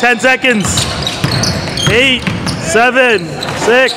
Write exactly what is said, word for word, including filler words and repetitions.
ten seconds, eight, seven, six.